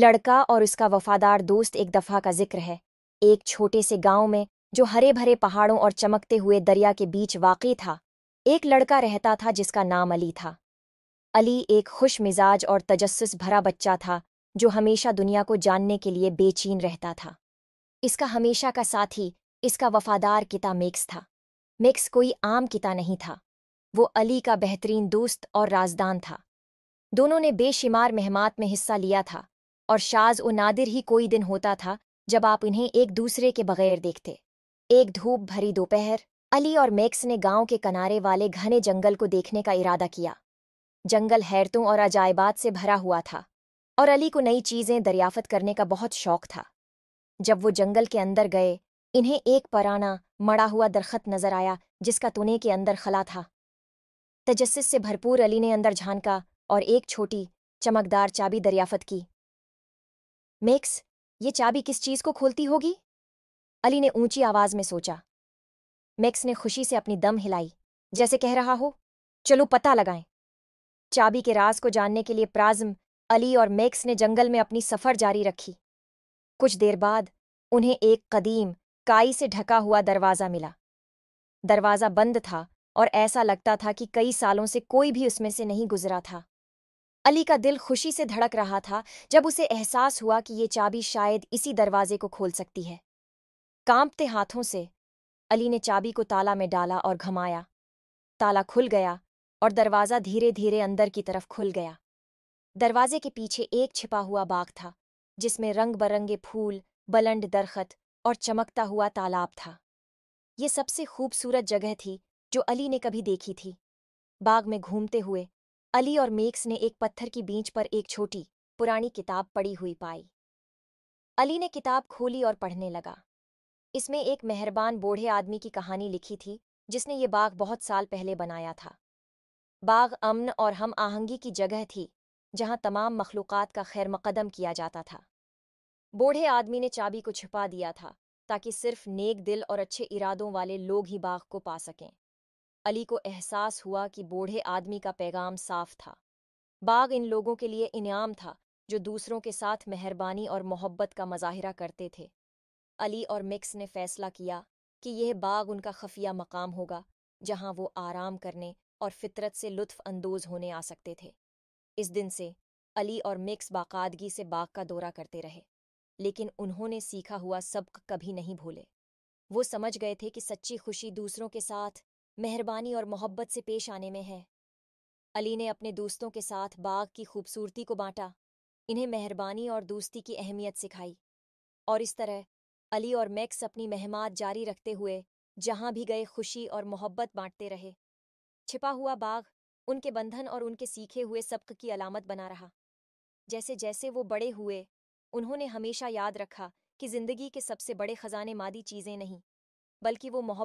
लड़का और उसका वफादार दोस्त एक दफ़ा का जिक्र है। एक छोटे से गांव में, जो हरे भरे पहाड़ों और चमकते हुए दरिया के बीच वाक़ई था, एक लड़का रहता था जिसका नाम अली था। अली एक खुश मिजाज और तजस्सुस भरा बच्चा था जो हमेशा दुनिया को जानने के लिए बेचैन रहता था। इसका हमेशा का साथी इसका वफादार किता मेक्स था। मेक्स कोई आम किता नहीं था, वो अली का बेहतरीन दोस्त और राजदान था। दोनों ने बेशुमार मेहमात में हिस्सा लिया था और शाज व नादिर ही कोई दिन होता था जब आप इन्हें एक दूसरे के बगैर देखते। एक धूप भरी दोपहर, अली और मेक्स ने गांव के किनारे वाले घने जंगल को देखने का इरादा किया। जंगल हैरतों और अजायबात से भरा हुआ था और अली को नई चीज़ें दरियाफ़त करने का बहुत शौक था। जब वो जंगल के अंदर गए, इन्हें एक पुराना मड़ा हुआ दरख्त नजर आया जिसका तने के अंदर खला था। तजस्सुस से भरपूर अली ने अंदर झांका और एक छोटी चमकदार चाबी दरियाफ़त की। मेक्स, ये चाबी किस चीज़ को खोलती होगी? अली ने ऊंची आवाज़ में सोचा। मेक्स ने खुशी से अपनी दम हिलाई, जैसे कह रहा हो, चलो पता लगाएं। चाबी के राज को जानने के लिए प्राज्म, अली और मेक्स ने जंगल में अपनी सफ़र जारी रखी। कुछ देर बाद उन्हें एक कदीम, काई से ढका हुआ दरवाज़ा मिला। दरवाज़ा बंद था और ऐसा लगता था कि कई सालों से कोई भी उसमें से नहीं गुजरा था। अली का दिल खुशी से धड़क रहा था जब उसे एहसास हुआ कि ये चाबी शायद इसी दरवाजे को खोल सकती है। कांपते हाथों से अली ने चाबी को ताला में डाला और घुमाया। ताला खुल गया और दरवाज़ा धीरे धीरे अंदर की तरफ खुल गया। दरवाजे के पीछे एक छिपा हुआ बाग था जिसमें रंग बरंगे फूल, बुलंद दरख्त और चमकता हुआ तालाब था। ये सबसे खूबसूरत जगह थी जो अली ने कभी देखी थी। बाग में घूमते हुए अली और मेक्स ने एक पत्थर की बीच पर एक छोटी पुरानी किताब पड़ी हुई पाई। अली ने किताब खोली और पढ़ने लगा। इसमें एक मेहरबान बूढ़े आदमी की कहानी लिखी थी जिसने ये बाग बहुत साल पहले बनाया था। बाग अमन और हम आहंगी की जगह थी जहाँ तमाम मखलूक़ात का खैर मकदम किया जाता था। बूढ़े आदमी ने चाबी को छिपा दिया था ताकि सिर्फ नेक दिल और अच्छे इरादों वाले लोग ही बाग को पा सकें। अली को एहसास हुआ कि बूढ़े आदमी का पैगाम साफ था। बाग इन लोगों के लिए इनाम था जो दूसरों के साथ मेहरबानी और मोहब्बत का मुजाहिरा करते थे। अली और मेक्स ने फैसला किया कि यह बाग उनका खफिया मकाम होगा जहां वो आराम करने और फितरत से लुत्फ अंदोज होने आ सकते थे। इस दिन से अली और मेक्स बाकायदगी से बाग का दौरा करते रहे, लेकिन उन्होंने सीखा हुआ सबक कभी नहीं भूले। वो समझ गए थे कि सच्ची खुशी दूसरों के साथ मेहरबानी और मोहब्बत से पेश आने में है। अली ने अपने दोस्तों के साथ बाग की खूबसूरती को बांटा, इन्हें मेहरबानी और दोस्ती की अहमियत सिखाई, और इस तरह अली और मेक्स अपनी मेहमात जारी रखते हुए जहां भी गए खुशी और मोहब्बत बांटते रहे। छिपा हुआ बाग उनके बंधन और उनके सीखे हुए सबक की अलामत बना रहा। जैसे जैसे वो बड़े हुए, उन्होंने हमेशा याद रखा कि ज़िंदगी के सबसे बड़े ख़जाने मादी चीज़ें नहीं, बल्कि वो मोहब्बत